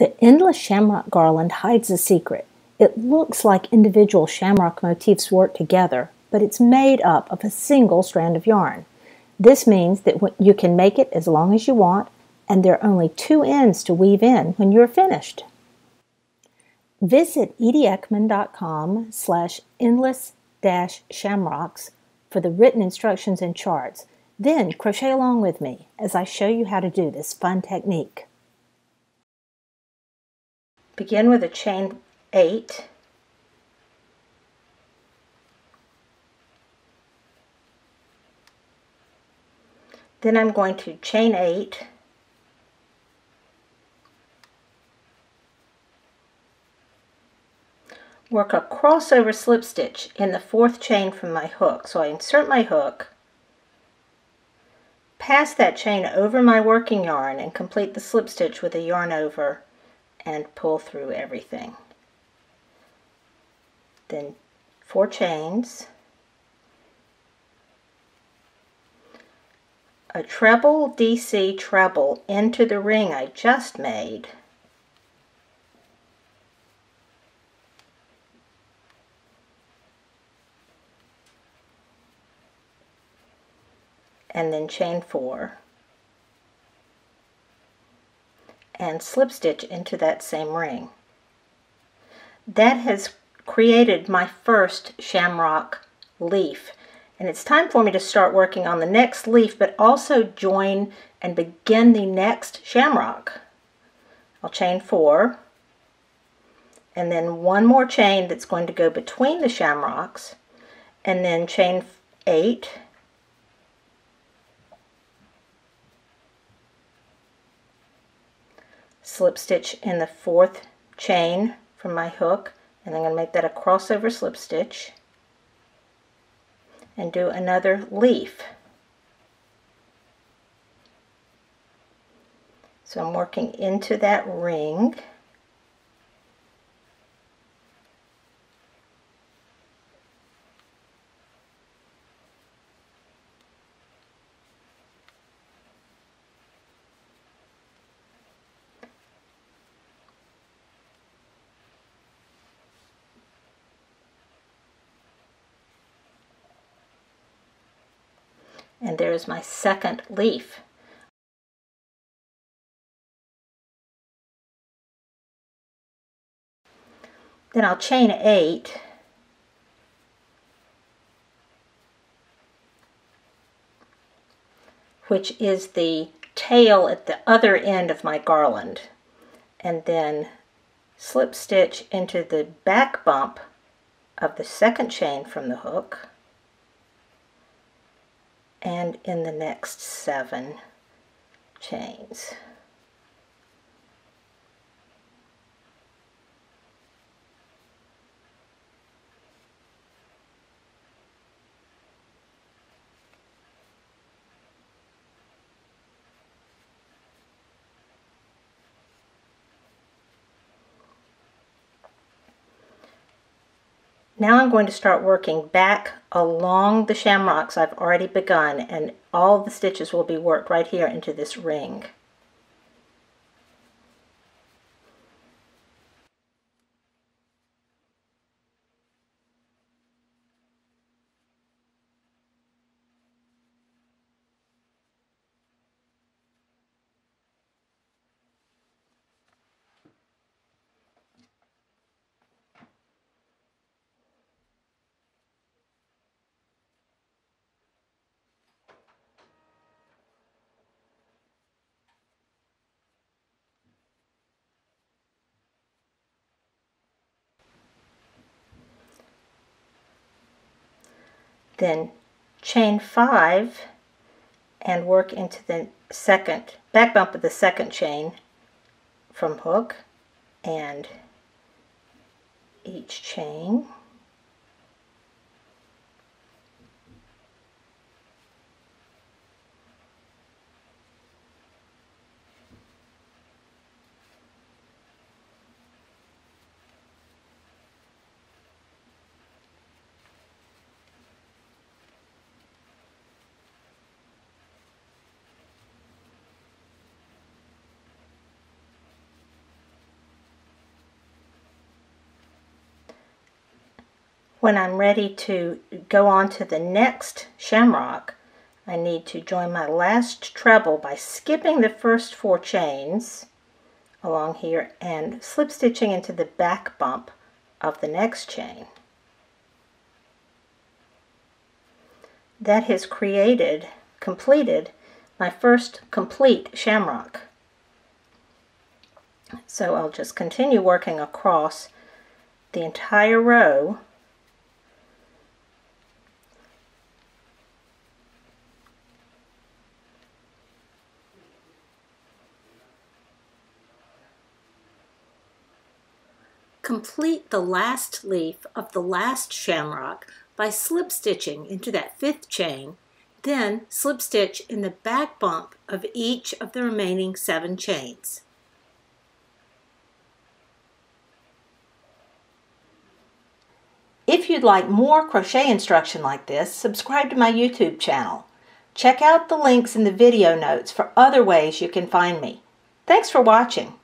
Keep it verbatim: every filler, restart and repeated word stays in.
The Endless Shamrock Garland hides a secret. It looks like individual shamrock motifs work together, but it's made up of a single strand of yarn. This means that you can make it as long as you want, and there are only two ends to weave in when you're finished. Visit edieckman.com slash endless dash shamrocks for the written instructions and charts. Then crochet along with me as I show you how to do this fun technique. Begin with a chain eight, then I'm going to chain eight, work a crossover slip stitch in the fourth chain from my hook. So I insert my hook, pass that chain over my working yarn and complete the slip stitch with a yarn over and pull through everything. Then four chains, a treble D C treble into the ring I just made, and then chain four and slip stitch into that same ring. That has created my first shamrock leaf, and it's time for me to start working on the next leaf, but also join and begin the next shamrock. I'll chain four and then one more chain that's going to go between the shamrocks, and then chain eight, slip stitch in the fourth chain from my hook, and I'm going to make that a crossover slip stitch and do another leaf. So I'm working into that ring, and there's my second leaf. Then I'll chain eight which is the tail at the other end of my garland, and then slip stitch into the back bump of the second chain from the hook, and in the next seven chains. Now I'm going to start working back along the shamrocks I've already begun, and all the stitches will be worked right here into this ring. Then chain five and work into the second back bump of the second chain from hook, and each chain, When I'm ready to go on to the next shamrock, I need to join my last treble by skipping the first four chains along here and slip stitching into the back bump of the next chain. That has created, completed, my first complete shamrock. So I'll just continue working across the entire row . Complete the last leaf of the last shamrock by slip stitching into that fifth chain, then slip stitch in the back bump of each of the remaining seven chains. If you'd like more crochet instruction like this, subscribe to my YouTube channel. Check out the links in the video notes for other ways you can find me. Thanks for watching.